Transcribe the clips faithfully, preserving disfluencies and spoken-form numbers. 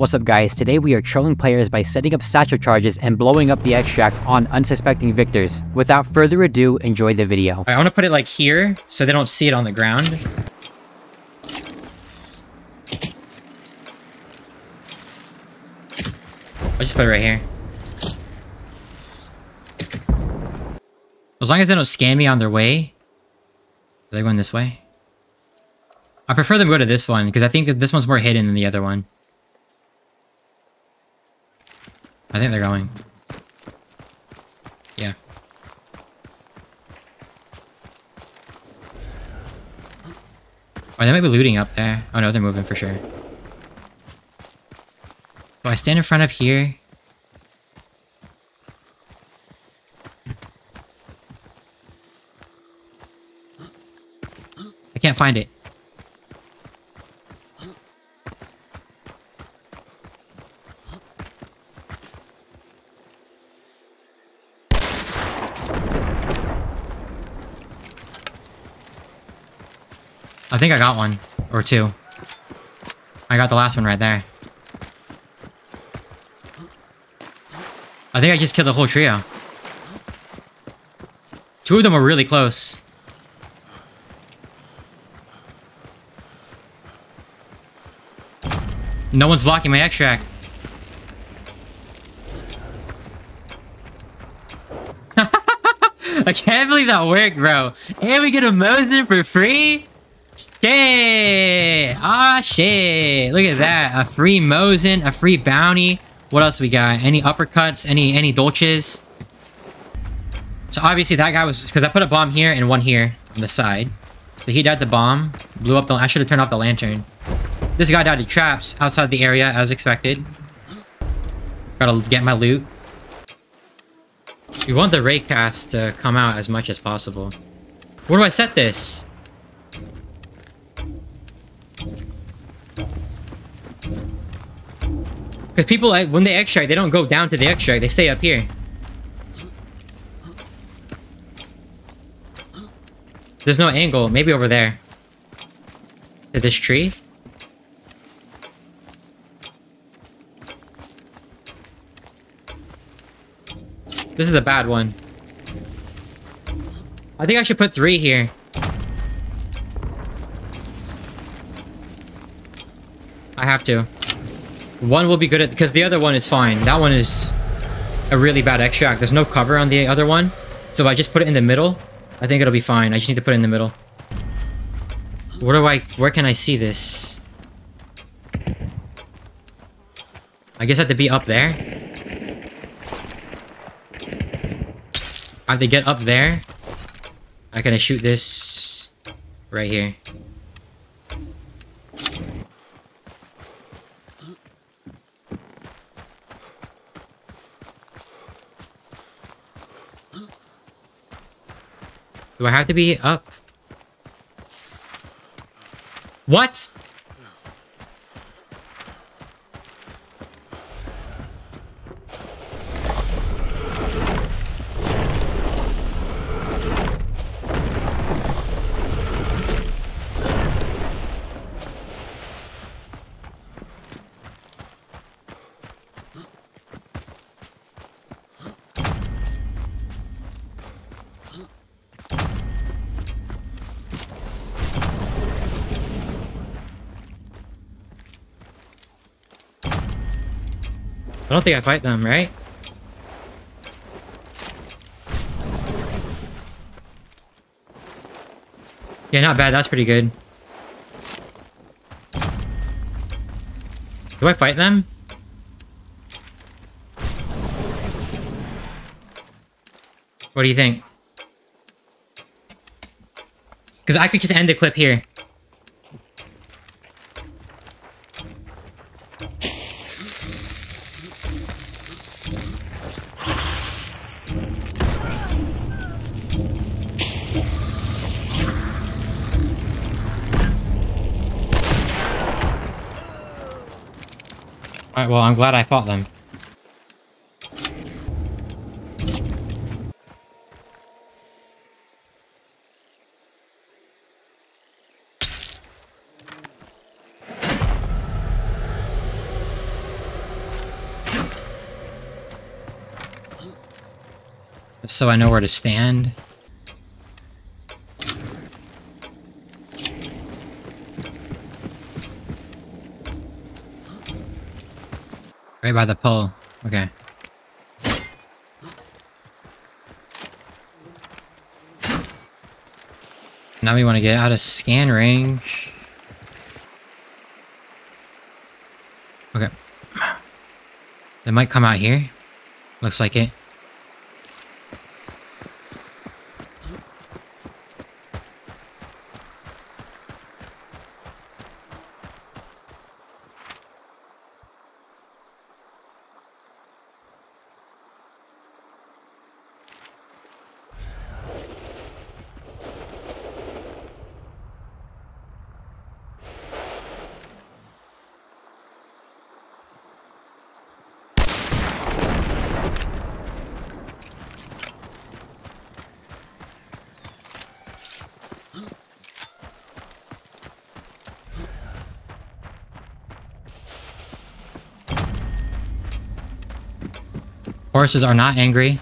What's up guys, today we are trolling players by setting up satchel charges and blowing up the extract on unsuspecting victors. Without further ado, enjoy the video. Alright, I want to put it like here, so they don't see it on the ground. I'll just put it right here. As long as they don't scan me on their way. Are they going this way? I prefer them go to this one, because I think that this one's more hidden than the other one. I think they're going. Yeah. Oh, they might be looting up there. Oh no, they're moving for sure. So I stand in front of here. I can't find it. I think I got one. Or two. I got the last one right there. I think I just killed the whole trio. Two of them were really close. No one's blocking my extract. I can't believe that worked, bro. And we get a Mosin for free? Yay! Ah, shit! Look at that. A free Mosin, a free Bounty. What else we got? Any uppercuts? Any any dolches? So obviously that guy was just because I put a bomb here and one here on the side. So he died the bomb. Blew up the... I should have turned off the lantern. This guy died to traps outside the area as expected. Gotta get my loot. We want the raycast to come out as much as possible. Where do I set this? Because people, when they extract, they don't go down to the extract. They stay up here. There's no angle. Maybe over there. To this tree? This is a bad one. I think I should put three here. I have to. One will be good at... because the other one is fine. That one is a really bad extract. There's no cover on the other one. So if I just put it in the middle, I think it'll be fine. I just need to put it in the middle. Where do I... where can I see this? I guess I have to be up there. I have to get up there. I can shoot this right here. Do I have to be up? What? I don't think I fight them, right? Yeah, not bad. That's pretty good. Do I fight them? What do you think? Because I could just end the clip here. Alright, well, I'm glad I fought them. so I know where to stand. Right by the pole. Okay. Now we want to get out of scan range. Okay. They might come out here. Looks like it. Horses are not angry.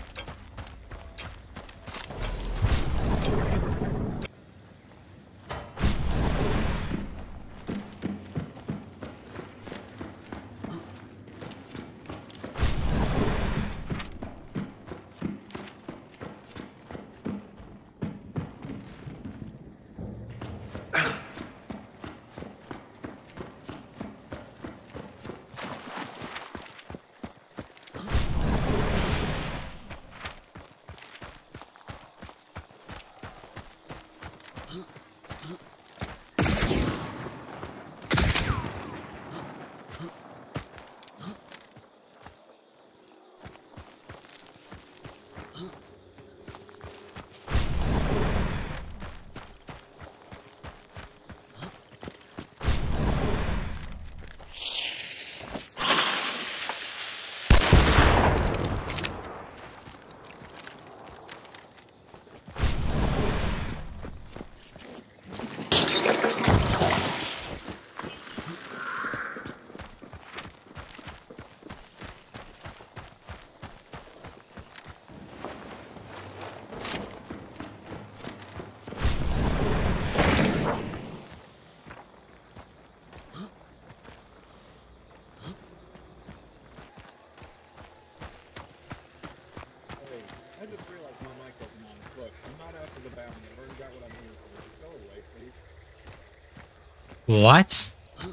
What? You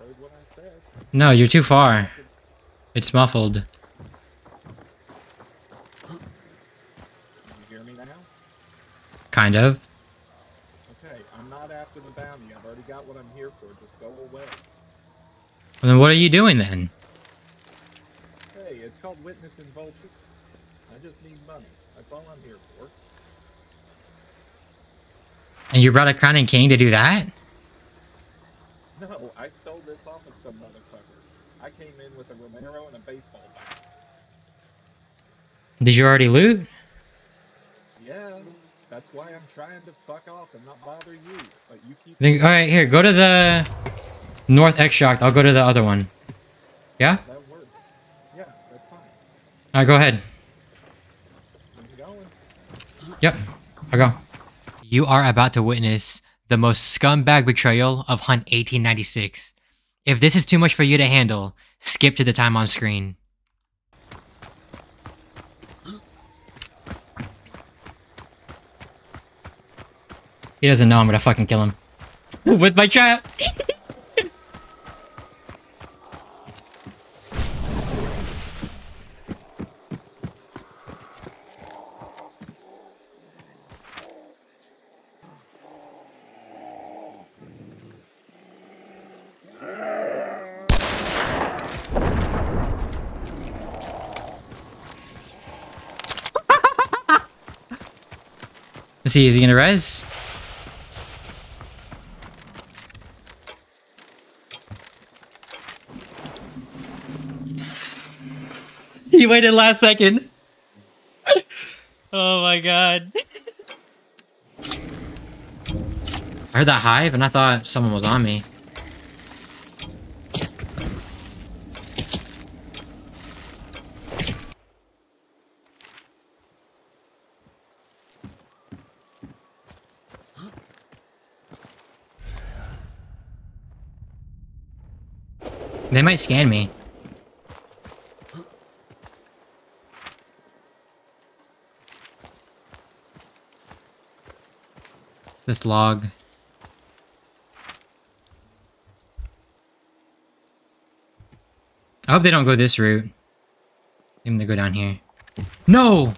heard what I said. No, you're too far. It's muffled. Can you hear me now? Kind of. Okay, I'm not after the bounty. I've already got what I'm here for. Just go away. Well, then what are you doing then? Hey, it's called witness and vulture. I just need money. That's all I'm here for. And you brought a crown and king to do that? No, I stole this off of some motherfucker. I came in with a Romero and a baseball bat. Did you already loot? Yeah, that's why I'm trying to fuck off and not bother you. But you keep. Then, all right, here, go to the north extract. I'll go to the other one. Yeah. That works. Yeah, that's fine. All right, go ahead. I'm going. Yep, I go. You are about to witness the most scumbag betrayal of Hunt eighteen ninety-six. If this is too much for you to handle, skip to the time on screen. He doesn't know I'm gonna fucking kill him. With my trap! Let's see, is he gonna res? He waited last second. Oh my god. I heard that hive and I thought someone was on me. They might scan me. This log. I hope they don't go this route. I'm gonna go down here. No!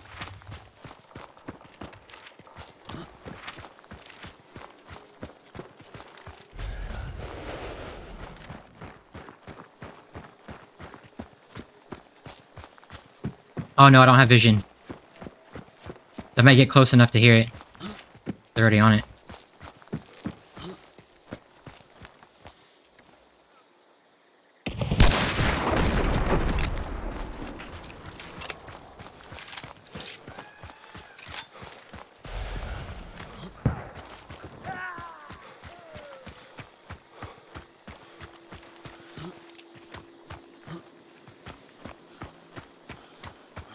Oh no, I don't have vision. That might get close enough to hear it. They're already on it.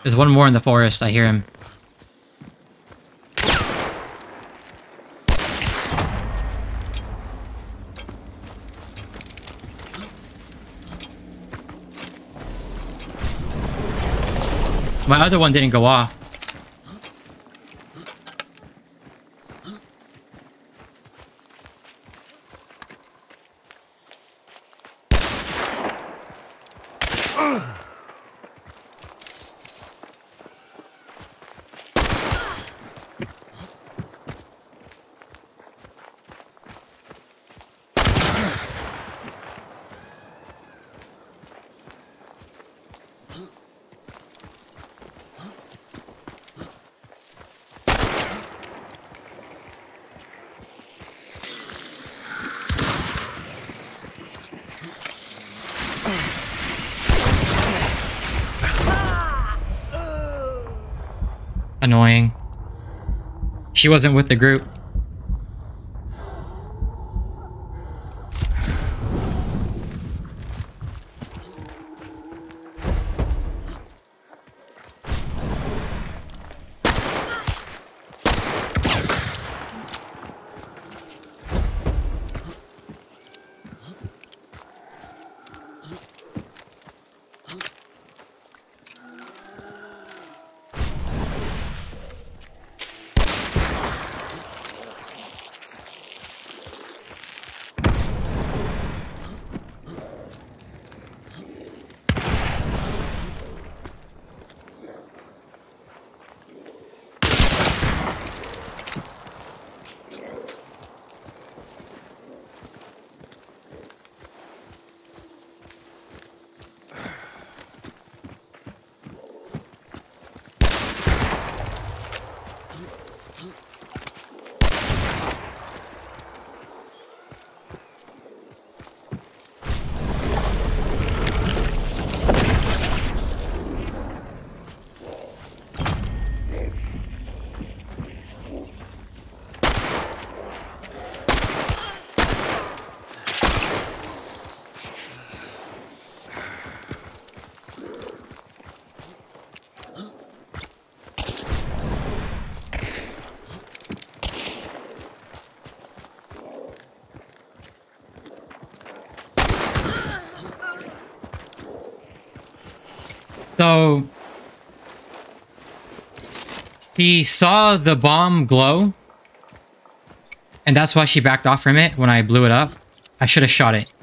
There's one more in the forest, I hear him. My other one didn't go off. Annoying. She wasn't with the group. So, he saw the bomb glow, and that's why she backed off from it when I blew it up. I should have shot it.